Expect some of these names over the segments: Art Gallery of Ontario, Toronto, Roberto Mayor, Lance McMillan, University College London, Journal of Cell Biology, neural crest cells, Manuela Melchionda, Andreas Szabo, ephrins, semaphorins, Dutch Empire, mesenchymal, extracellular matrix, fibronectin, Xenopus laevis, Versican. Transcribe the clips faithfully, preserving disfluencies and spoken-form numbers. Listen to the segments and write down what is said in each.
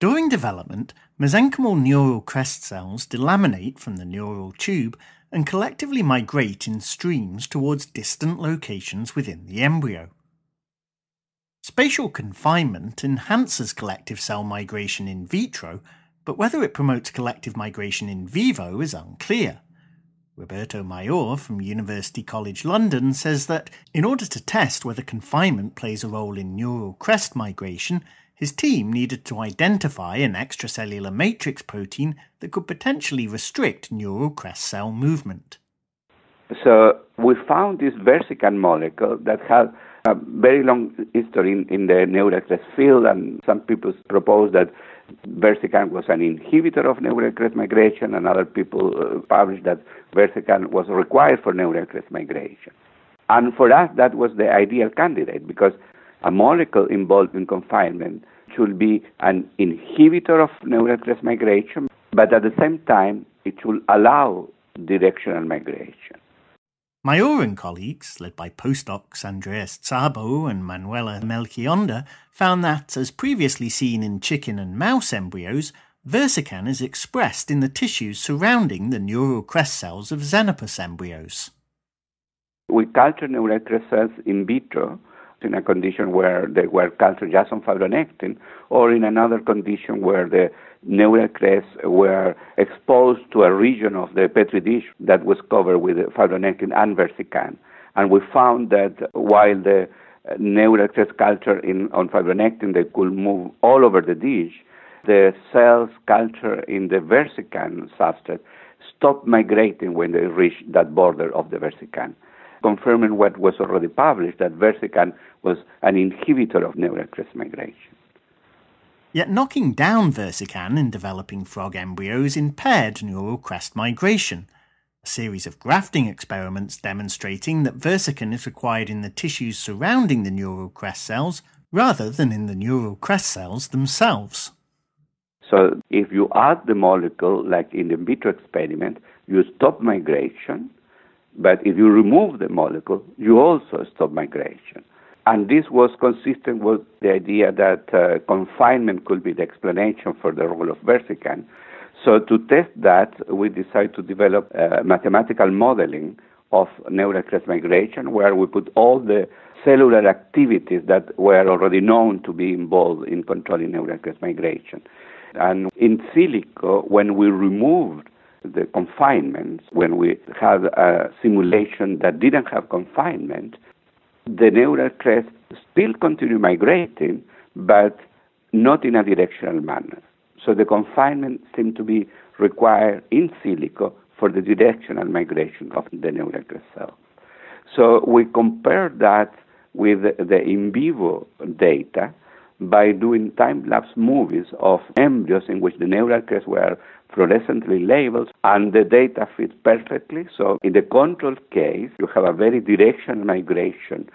During development, mesenchymal neural crest cells delaminate from the neural tube and collectively migrate in streams towards distant locations within the embryo. Spatial confinement enhances collective cell migration in vitro, but whether it promotes collective migration in vivo is unclear. Roberto Mayor from University College London says that, in order to test whether confinement plays a role in neural crest migration, his team needed to identify an extracellular matrix protein that could potentially restrict neural crest cell movement. So we found this Versican molecule that had a very long history in, in the neural crest field, and some people propose that Versican was an inhibitor of neural crest migration, and other people uh, published that Versican was required for neural crest migration. And for us, that was the ideal candidate, because a molecule involved in confinement should be an inhibitor of neural crest migration, but at the same time, it should allow directional migration. Mayor and colleagues, led by postdocs Andreas Szabo and Manuela Melchionda, found that, as previously seen in chicken and mouse embryos, Versican is expressed in the tissues surrounding the neural crest cells of Xenopus embryos. We culture neural crest cells in vitro, in a condition where they were cultured just on fibronectin, or in another condition where the neural crests were exposed to a region of the petri dish that was covered with fibronectin and Versican. And we found that while the neural crest culture in, on fibronectin, they could move all over the dish, the cells cultured in the Versican substrate stopped migrating when they reached that border of the Versican, confirming what was already published, that Versican was an inhibitor of neural crest migration. Yet knocking down Versican in developing frog embryos impaired neural crest migration. A series of grafting experiments demonstrating that Versican is required in the tissues surrounding the neural crest cells rather than in the neural crest cells themselves. So if you add the molecule, like in the in vitro experiment, you stop migration. But if you remove the molecule, you also stop migration. And this was consistent with the idea that uh, confinement could be the explanation for the role of Versican. So to test that, we decided to develop uh, mathematical modeling of neural crest migration, where we put all the cellular activities that were already known to be involved in controlling neural crest migration. And in silico, when we removed the confinements, when we had a simulation that didn't have confinement, the neural crest still continue migrating, but not in a directional manner. So the confinement seemed to be required in silico for the directional migration of the neural crest cell. So we compared that with the in vivo data by doing time-lapse movies of embryos in which the neural crests were fluorescently labeled, and the data fits perfectly. So in the control case, you have a very directional migration,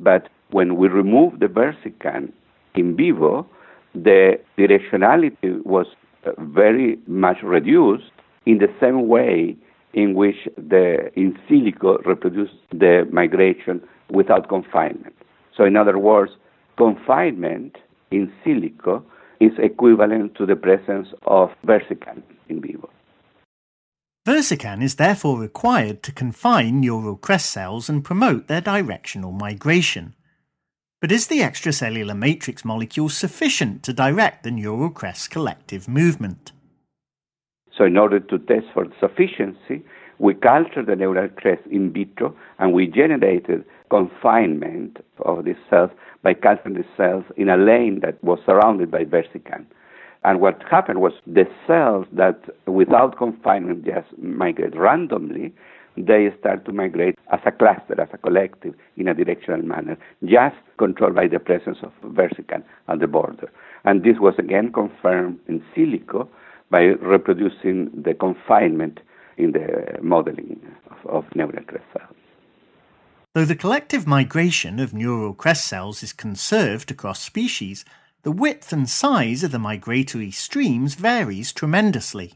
but when we remove the Versican in vivo, the directionality was very much reduced, in the same way in which the in silico reproduced the migration without confinement. So in other words, confinement in silico is equivalent to the presence of Versican in vivo. Versican is therefore required to confine neural crest cells and promote their directional migration. But is the extracellular matrix molecule sufficient to direct the neural crest's collective movement? So in order to test for sufficiency, we cultured the neural crest in vitro, and we generated confinement of these cells by culturing the cells in a lane that was surrounded by Versican. And what happened was the cells that, without confinement, just migrate randomly, they start to migrate as a cluster, as a collective, in a directional manner, just controlled by the presence of Versican at the border. And this was again confirmed in silico by reproducing the confinement in the modeling of, of neural crest cells. Though the collective migration of neural crest cells is conserved across species, the width and size of the migratory streams varies tremendously.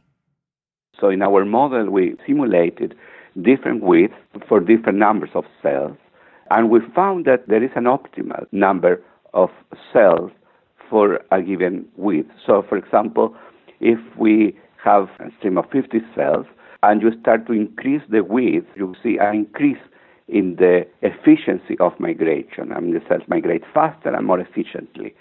So in our model, we simulated different widths for different numbers of cells, and we found that there is an optimal number of cells for a given width. So, for example, if we have a stream of fifty cells, and you start to increase the width, you see an increase in the efficiency of migration. I mean, the cells migrate faster and more efficiently.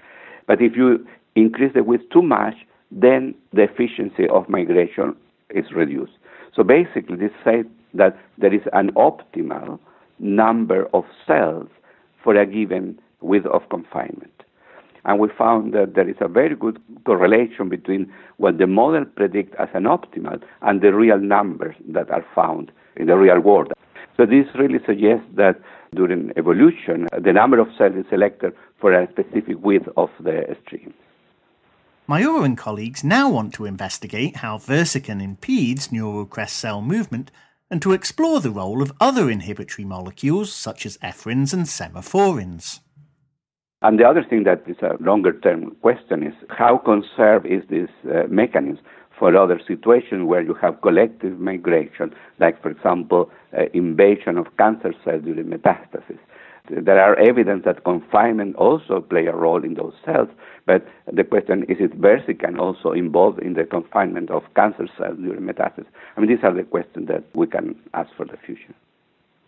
But if you increase the width too much, then the efficiency of migration is reduced. So basically, this says that there is an optimal number of cells for a given width of confinement. And we found that there is a very good correlation between what the model predicts as an optimal and the real numbers that are found in the real world. So this really suggests that during evolution, the number of cells is selected for a specific width of the stream. Mayor and colleagues now want to investigate how Versican impedes neural crest cell movement and to explore the role of other inhibitory molecules such as ephrins and semaphorins. And the other thing that is a longer-term question is how conserved is this uh, mechanism for other situations where you have collective migration, like, for example, uh, invasion of cancer cells during metastasis. There are evidence that confinement also plays a role in those cells, but the question is, is Versican also involved in the confinement of cancer cells during metastasis? I mean, these are the questions that we can ask for the future.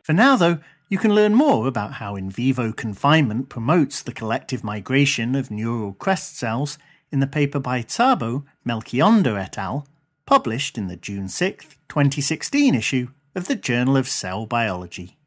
For now, though, you can learn more about how in vivo confinement promotes the collective migration of neural crest cells in the paper by Szabo, Melchionda et al., published in the June sixth, twenty sixteen issue of the Journal of Cell Biology.